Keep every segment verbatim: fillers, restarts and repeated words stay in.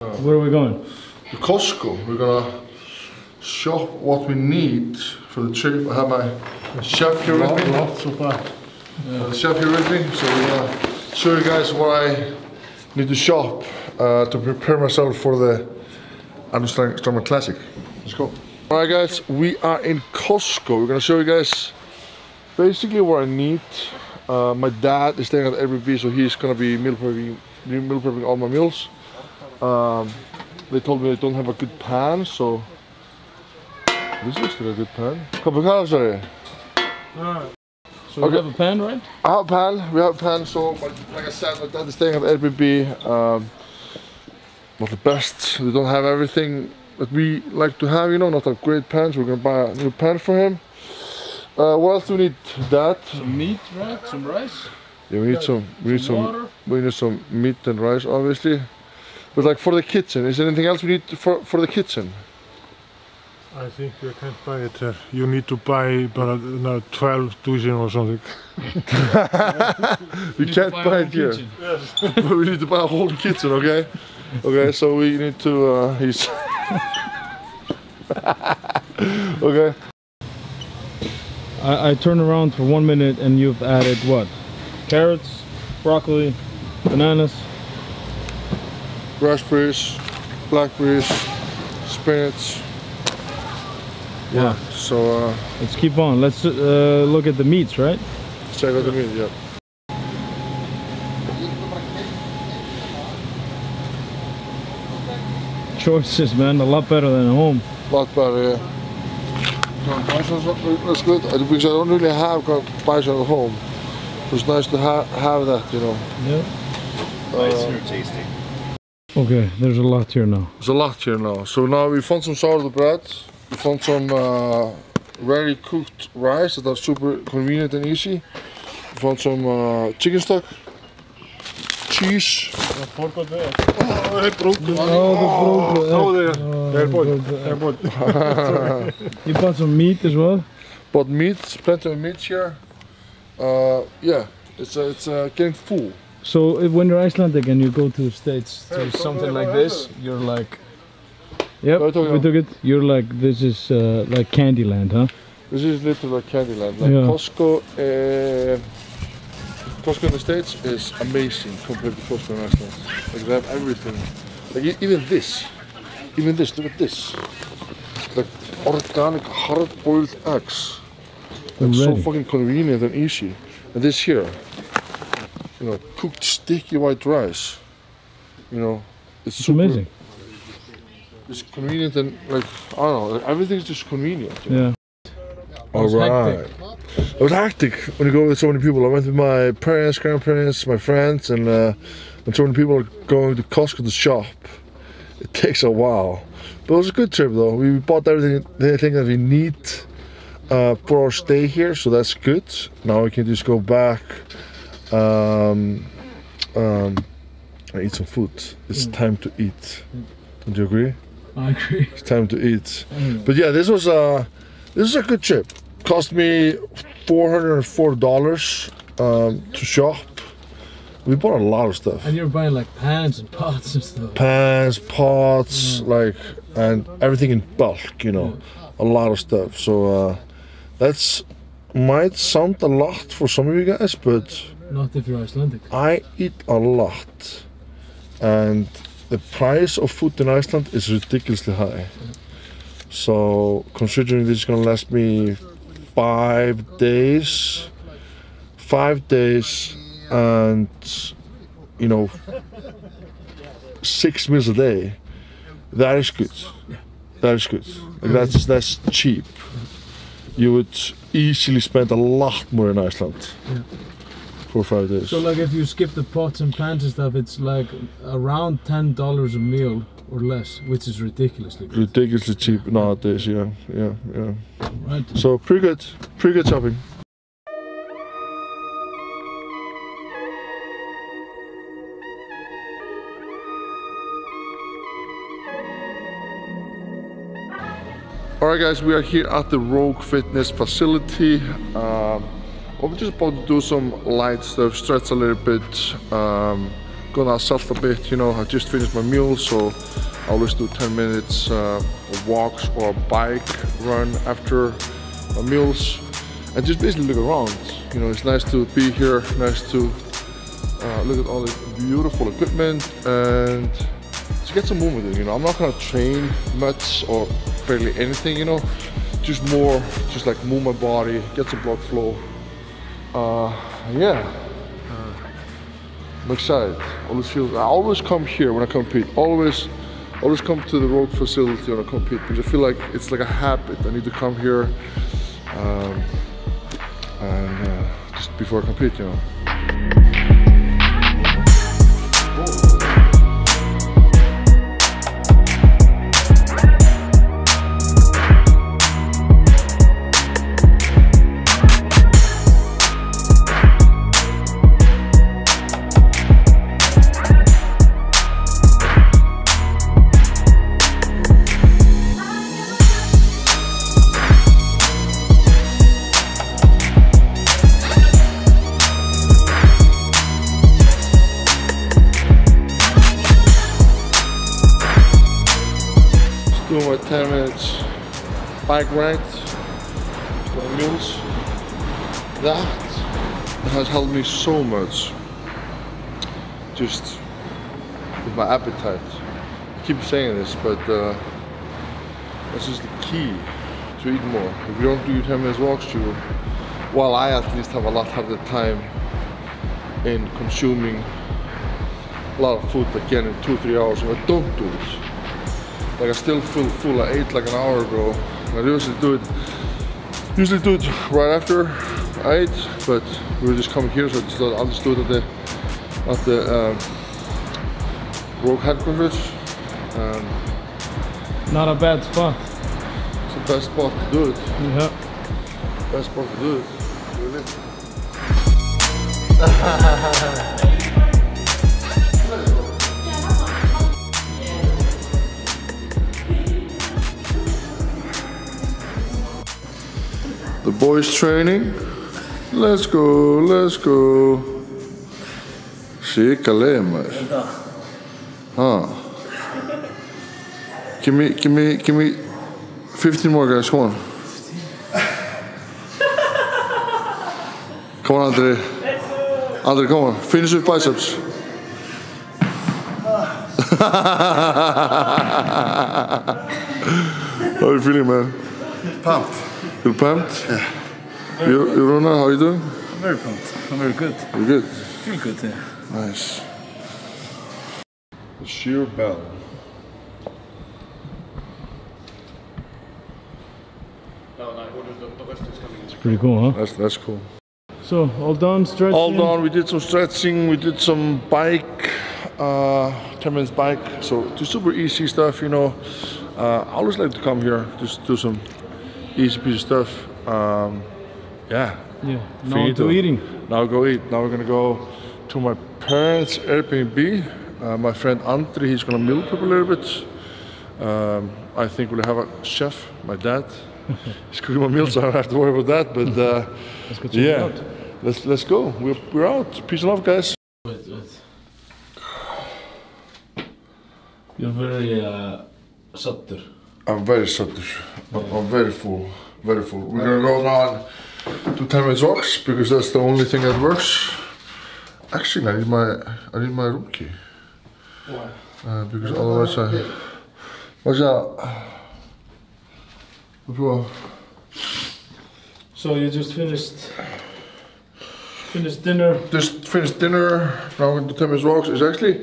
Where are we going? To Costco. We're gonna shop what we need for the trip. I have my chef here with me. Lot so far. Yeah. The chef here with me. So we're gonna show you guys what I need to shop uh, to prepare myself for the Stormer Classic. Let's go. Alright guys, we are in Costco. We're gonna show you guys basically what I need. Uh, my dad is staying at Airbnb, so he's gonna be meal prepping, meal prepping all my meals. Um, they told me they don't have a good pan, so this looks like a good pan. Couple carbs are here. Alright. So okay. We have a pan, right? I have a pan, we have a pan, so like I said, my dad is staying at Airbnb. Um, not the best, they don't have everything that we like to have, you know, not a great pan, so we're gonna buy a new pan for him. Uh, what else do we need, Dad? Some meat, right? Some rice? Yeah, we need some, we need some, some we need some meat and rice, obviously. But like for the kitchen, is there anything else we need for, for the kitchen? I think you can't buy it here. You need to buy but no, twelve dozen or something. we, we can't buy, buy it here. Yes. But we need to buy a whole kitchen, okay? Okay, so we need to... Uh, he's okay. I, I turn around for one minute and you've added what? Carrots, broccoli, bananas. Raspberries, blackberries, spinach. Yeah. Wow. So uh, let's keep on. Let's uh, look at the meats, right? Let's check out the meat. Yeah. Choices, man. A lot better than at home. A lot better, yeah. That's good because I don't really have bison at home. It's nice to ha have that, you know. Yeah. Uh, nice and tasty. Okay, there's a lot here now. There's a lot here now. So now we found some sourdough bread. We found some uh, ready cooked rice that are super convenient and easy. We found some uh, chicken stock, cheese. Oh, I broke the oh, the broke the oh, You bought some meat as well? Bought meat, plenty of meat here. Uh, yeah, it's, uh, it's uh, getting full. So if, when you're Icelandic and you go to the States to something like this, you're like... Yep, we took it. You're like, this is uh, like Candyland, huh? This is literally like Candyland. Like yeah. Costco, uh, Costco in the States is amazing compared to Costco in Iceland. Like they have everything. Like even this, even this, look at this. Like organic hard-boiled eggs. It's so fucking convenient and easy. And this here. You know, cooked sticky white rice. You know, it's, it's super, amazing. It's convenient and like I don't know, like everything's just convenient. Yeah. All right. It was hectic when you go with so many people. I went with my parents, grandparents, my friends, and uh, when so many people are going to Costco to shop, it takes a while. But it was a good trip though. We bought everything, everything that we need uh, for our stay here, so that's good. Now we can just go back. Um, um, I eat some food. It's mm. time to eat. Don't you agree? I agree. It's time to eat. Mm. But yeah, this was a this was a good trip. Cost me four hundred and four dollars um, to shop. We bought a lot of stuff. And you're buying like pans and pots and stuff. Pans, pots, mm. like and everything in bulk. You know, yeah. A lot of stuff. So uh, that's might sound a lot for some of you guys, but. Not if you're Icelandic. I eat a lot, and the price of food in Iceland is ridiculously high. So, considering this is gonna last me five days, five days, and you know, six meals a day, that is good. That is good. Like that's that's cheap. You would easily spend a lot more in Iceland. Yeah. Or five days. So like if you skip the pots and pans and stuff, it's like around ten dollars a meal or less, which is ridiculously good. Ridiculously cheap nowadays, yeah, yeah, yeah. Right. So pretty good, pretty good shopping. Alright guys, we are here at the Rogue Fitness facility. Um, I'm just about to do some light stuff, stretch a little bit, um, gonna assault a bit, you know, I just finished my meal, so I always do ten minutes uh, of walks or a bike run after my meals, and just basically look around. You know, it's nice to be here, nice to uh, look at all the beautiful equipment and to get some movement in, you know. I'm not gonna train much or barely anything, you know, just more, just like move my body, get some blood flow. Uh, yeah. I'm excited. Always feel, I always come here when I compete. Always, always come to the Rogue facility when I compete because I feel like it's like a habit. I need to come here, um, and uh, just before I compete, you know. Doing my ten minutes bike ride for my meals. That has helped me so much just with my appetite. I keep saying this, but uh, this is the key to eat more. If you don't do your ten minutes walks, you, well, I at least have a lot of the time in consuming a lot of food again in two, three hours if I don't do it. Like I still feel full. I ate like an hour ago. I usually do it, usually do it right after I ate, but we were just coming here, so I just thought I'll just do it at the at the um, Rogue Headquarters. Um, Not a bad spot. It's the best spot to do it. Yeah. Best spot to do it. Really. The boys training. Let's go, let's go. Shikalema. Huh. Give me, give me, give me fifteen more guys, come on. Come on, Andre. Andre, come on, finish with biceps. How are you feeling, man? Pumped. You're pumped? Yeah. You're, Irona, how are you doing? I'm very pumped. I'm very good. You're good? I feel good, yeah. Nice. The sheer bell. It's pretty cool, huh? That's, that's cool. So, all done stretching? All done. We did some stretching. We did some bike, uh, ten minutes bike. So, just super easy stuff, you know. Uh, I always like to come here, just do some easy piece of stuff. Um, yeah. Yeah. Now go eating. Now go eat. Now we're gonna go to my parents' Airbnb. Uh, my friend Andri, he's gonna meal prep a little bit. Um, I think we'll have a chef, my dad. He's cooking my meals, so I don't have to worry about that. But uh, let's go check yeah, it out. let's let's go. We're we're out. Peace and love, guys. Wait, wait. You're very uh, subtle. I'm very subdued. I'm very full, very full. We're gonna go now to ten minutes walks because that's the only thing that works. Actually, I need my I need my room key. Why? Uh, because otherwise I. What's up? So you just finished finished dinner. Just finished dinner. Now we're gonna do ten minutes walks. It's actually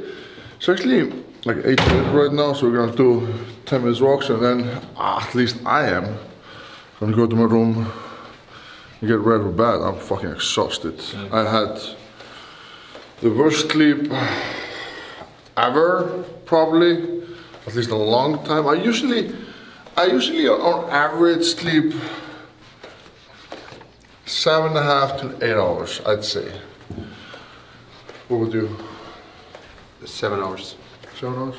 it's actually like eight minutes right now, so we're gonna do ten minutes walks, and then ah, at least I am I'm gonna go to my room and get ready for bed. I'm fucking exhausted. Okay. I had the worst sleep ever, probably, at least a long time. I usually, I usually on average sleep seven and a half to eight hours, I'd say. What would you? Seven hours. Seven hours.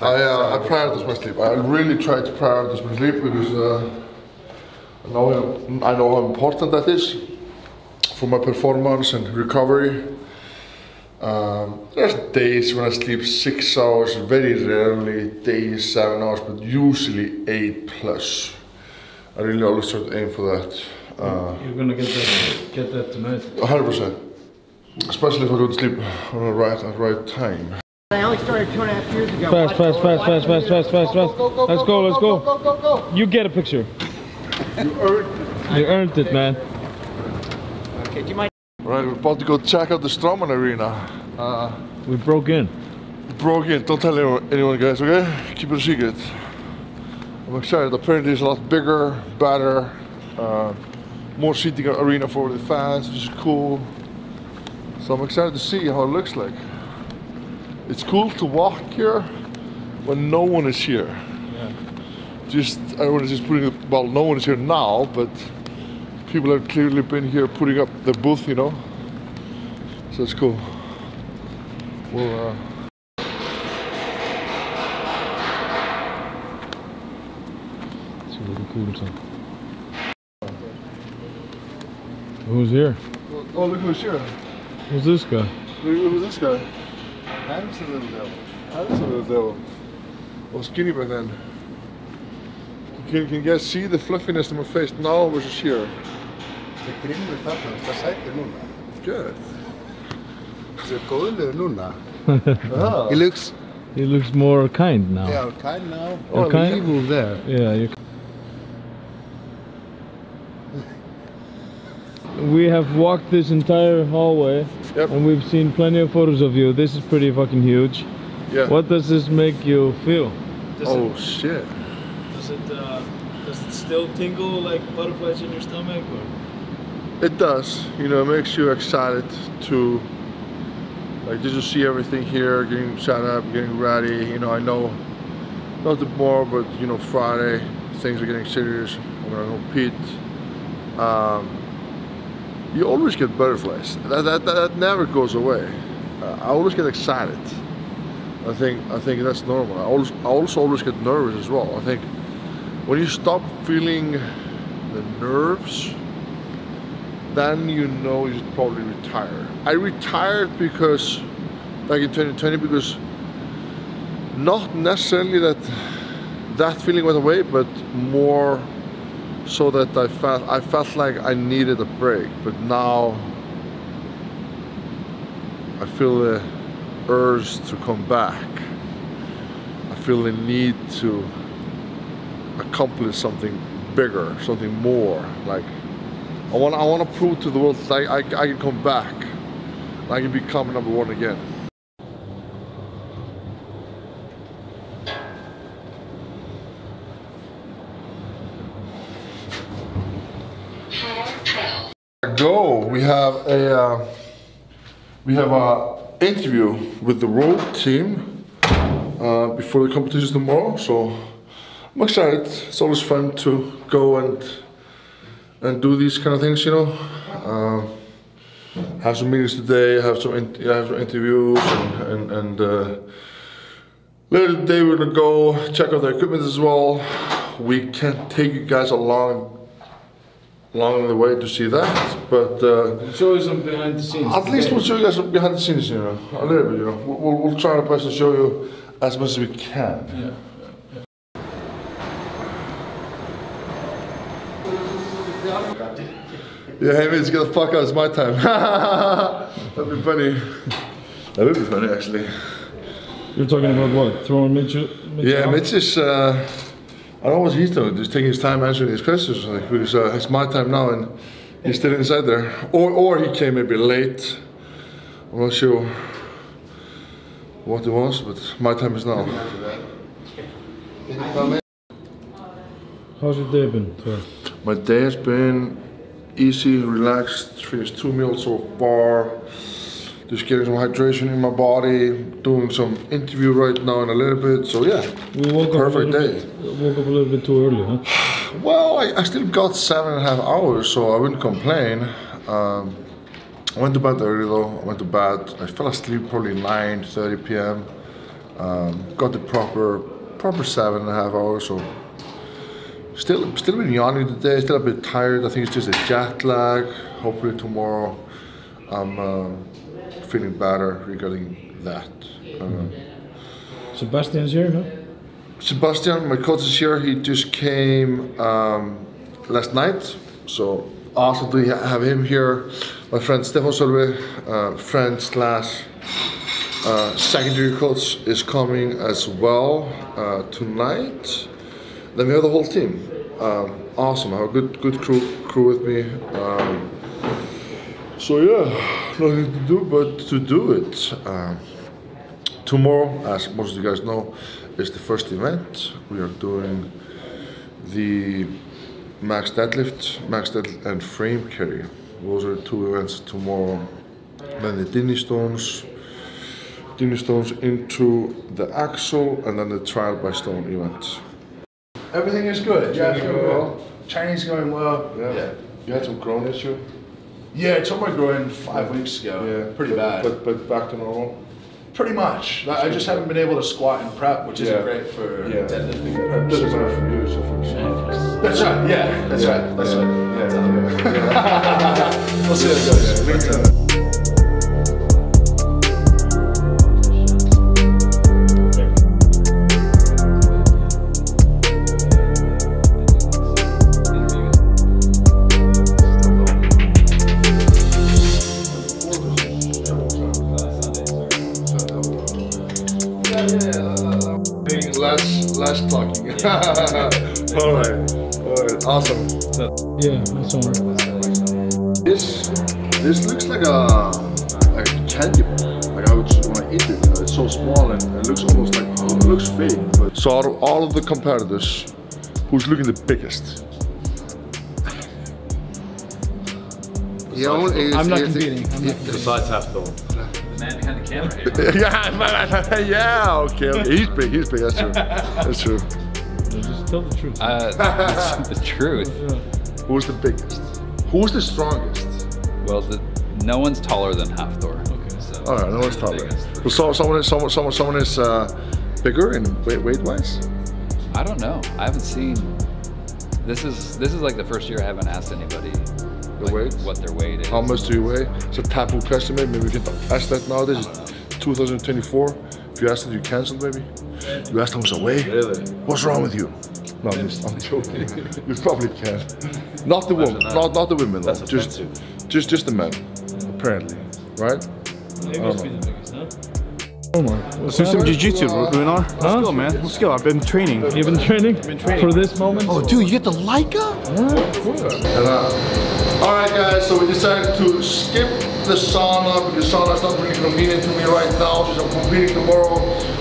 I, uh, I prioritize my sleep. I really try to prioritize my sleep because uh, I, know how, I know how important that is for my performance and recovery. Um, there's days when I sleep six hours, very rarely days seven hours, but usually eight plus. I really always try to aim for that. Uh, You're gonna get that, get that tonight. one hundred percent. Especially if I don't sleep on the right at the right time. I only started two and a half years ago. Fast, fast, fast, fast, fast, fast, fast, fast. Let's go, let's go. Go, go, go, go. You get a picture. You earned it. You earned it, man. Okay, do you mind? Right, we're about to go check out the Strowman Arena. Uh, we broke in. Broke in. Don't tell anyone, guys, okay? Keep it a secret. I'm excited. Apparently it's a lot bigger, better, uh, more seating arena for the fans, which is cool. So I'm excited to see how it looks like. It's cool to walk here when no one is here. Yeah. Just everyone is just putting up, well, no one is here now, but people have clearly been here putting up the booth, you know. So it's cool. Well, uh, it's really cool. So. Who's here? Oh, look who's here. Who's this guy? Who's this guy? I was a little devil. I was a little devil. I was skinny by then. You can, can you guys see the fluffiness in my face now versus here? The cream is up, it's the side of Luna. Good. The cold is Luna. Oh. He looks... He looks more kind now. Yeah, kind now. Oh, kind? Evil there. Yeah, you're... We have walked this entire hallway, yep, and we've seen plenty of photos of you. This is pretty fucking huge. Yeah. What does this make you feel? Does oh it, shit. Does it uh, does it still tingle like butterflies in your stomach? Or? It does. You know, it makes you excited to like just to see everything here, getting set up, getting ready. You know, I know not tomorrow, but you know, Friday things are getting serious. I'm gonna compete. Um, You always get butterflies. That that, that, that never goes away. Uh, I always get excited. I think I think that's normal. I always I also always get nervous as well. I think when you stop feeling the nerves, then you know you should probably retire. I retired because, like in twenty twenty, because not necessarily that that feeling went away, but more. So that I felt, I felt like I needed a break, but now I feel the urge to come back. I feel the need to accomplish something bigger, something more. Like I want, I want to prove to the world that I, I, I can come back. I can become number one again. Go. We have a uh, we have a interview with the Rogue team uh, before the competition tomorrow. So I'm excited. It's always fun to go and and do these kind of things, you know. Uh, have some meetings today. Have some in have some interviews and and, and uh, later today we're gonna go check out the equipment as well. We can't take you guys along. Along the way to see that, but uh, we'll show you some behind the scenes. At least we'll show you guys some behind the scenes, you know, a little bit, you know. We'll, we'll try our best to show you as much as we can. Yeah. Yeah, yeah, hey, it's gonna fuck out. It's my time. That'd be funny. That would be funny, actually. You're talking about what? Throwing Mitch? Mitch yeah, out? Mitch is. Uh, I don't know what he's doing, just taking his time answering his questions, like, because uh, it's my time now and he's still inside there. Or, or he came maybe late, I'm not sure what it was, but my time is now. How's your day been? Sir? My day has been easy, relaxed, finished two meals so far, just getting some hydration in my body, doing some interview right now in a little bit, so yeah, we woke perfect up a day. Bit, woke up a little bit too early, huh? Well, I, I still got seven and a half hours, so I wouldn't complain. Um, I went to bed early though, I went to bed, I fell asleep probably nine thirty p m Um, got the proper, proper seven and a half hours, so still, still been yawning today, still a bit tired. I think it's just a jet lag. Hopefully tomorrow I'm... Um, feeling better regarding that. Um, Sebastian's here, no? Sebastian, my coach is here. He just came um, last night, so awesome to have him here. My friend Stefan Solveig, uh, friend slash uh, secondary coach, is coming as well uh, tonight. Then we have the whole team. Um, awesome, I have a good, good crew, crew with me. Um, so yeah, nothing to do but to do it. Um, tomorrow, as most of you guys know, is the first event. We are doing the max deadlift, max deadlift and frame carry. Those are two events tomorrow. Then the Dinnie Stones, Dinnie Stones into the axle, and then the trial by stone event. Everything is good. Chinese going well. Chinese going well. Yeah. yeah. You had some groin issue? Yeah, I took my groin five yeah. weeks ago. Yeah. Pretty but, bad. But, but back to normal? Pretty much. Like, I just haven't been able to squat and prep, which yeah. isn't great for yeah. deadlifting purposes. Doesn't matter for you, so for sure. That's right. Yeah. That's yeah. right. That's yeah. right. That's yeah. right. Yeah. Yeah. We'll see how it goes. Yeah. Alright, alright, awesome. Yeah, that's on. This, this looks like a, like a candy bar. Like I would just want to eat it. It's so small and it looks almost like, oh, it looks fake. But so out of all of the competitors, who's looking the biggest? Yeah, I'm not competing. Besides Hafthor. The man behind the camera here. yeah, yeah, okay, okay. He's big, he's big, that's true. That's true. No, just tell the truth. Uh, that's the truth. Yeah. Who's the biggest? Who's the strongest? Well, the, no one's taller than Hafthor. Okay, so all right, no one's taller. Well, so, someone is someone someone someone is uh, bigger in weight weight wise. I don't know. I haven't seen. This is this is like the first year I haven't asked anybody. The like weight? What their weight is. How much do you weigh? It's a taboo question, maybe. Maybe we can ask that nowadays. two thousand twenty-four. If you asked it, you cancelled, maybe. You asked how much I weigh? Really? What's wrong with you? No, I'm, just, I'm joking. You probably can. Not the woman. Not not the women. Though. That's just offensive. just just the men, apparently, right? Maybe it's the biggest, huh? Oh my. Let's do some jiu-jitsu, Runar. Let's huh? go, man. Let's go. I've been training. You've been training? I've been training. For this moment? Oh, dude, you get the Leica? Yeah. Alright guys, so we decided to skip the sauna because sauna is not really convenient to me right now since I'm competing tomorrow.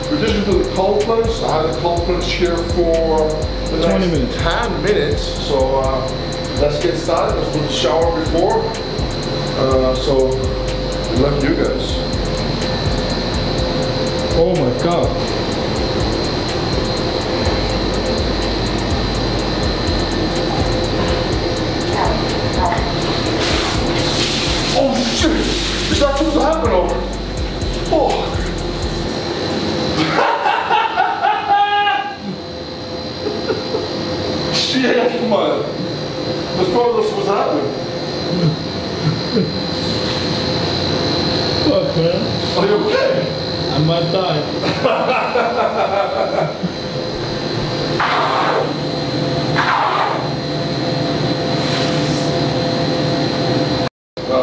We're just going to do the cold plunge. I have the cold plunge here for the next minutes. ten minutes. So uh, let's get started. Let's do the shower before. Uh, so good luck to you guys. Oh my god. It's not supposed to happen over. Oh. Shit, man. That's probably what's supposed to happen. Fuck, man. Are you okay? I might die. So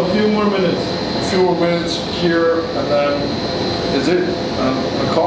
a few more minutes. A few more minutes here, and then is it. Um,